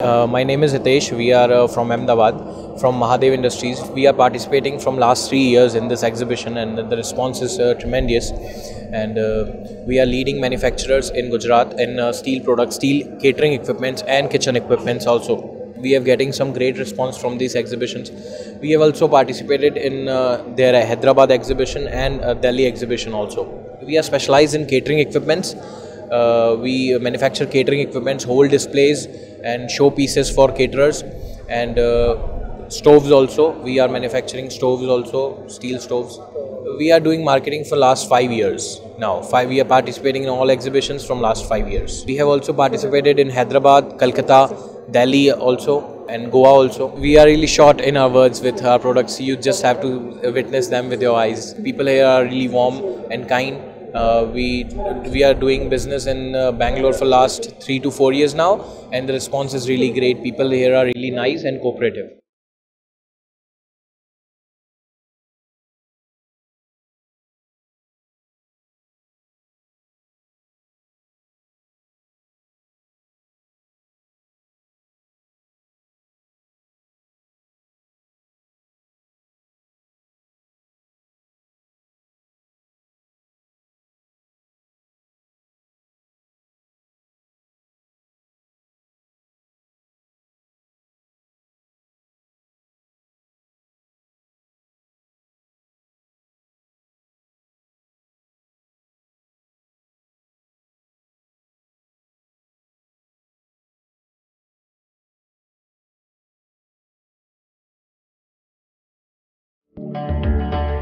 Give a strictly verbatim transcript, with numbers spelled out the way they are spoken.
Uh, my name is Hitesh. We are uh, from Ahmedabad, from Mahadev Industries. We are participating from last three years in this exhibition, and the response is uh, tremendous. And uh, we are leading manufacturers in Gujarat in uh, steel products, steel catering equipments and kitchen equipments also. We are getting some great response from these exhibitions. We have also participated in uh, their Hyderabad exhibition and uh, Delhi exhibition also. We are specialized in catering equipments. Uh, we manufacture catering equipments, whole displays and show pieces for caterers, and uh, stoves also. We are manufacturing stoves also, steel stoves. We are doing marketing for last five years now. Five, we are participating in all exhibitions from last five years. We have also participated in Hyderabad, Kolkata, Delhi also, and Goa also. We are really short in our words with our products. You just have to witness them with your eyes. People here are really warm and kind. Uh, we we are doing business in uh, Bangalore for last three to four years now, and the response is really great. People here are really nice and cooperative. Music.